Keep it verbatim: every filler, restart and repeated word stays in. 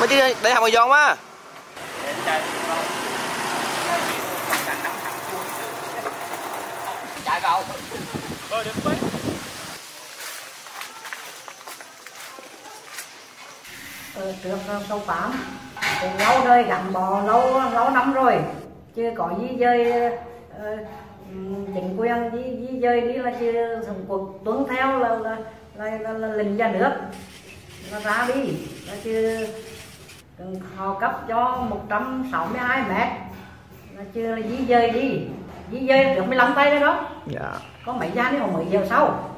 Mấy chứ để thằng mày giòn quá. Chạy vào. Thôi đừng quên. Từ trước sâu tám từ lâu rồi, gắn bó lâu lâu năm rồi, chưa có di dơi chính quyền di di dơi đi là chưa thằng cuộc tuân theo là là là, là, là lệnh nhà nước là ra đi là chưa họ cấp cho một trăm sáu mươi hai mét là chưa di dơi đi, di dơi được mười lăm tay đấy đó. Dạ. Có mấy gia đấy họ mới giàu sau.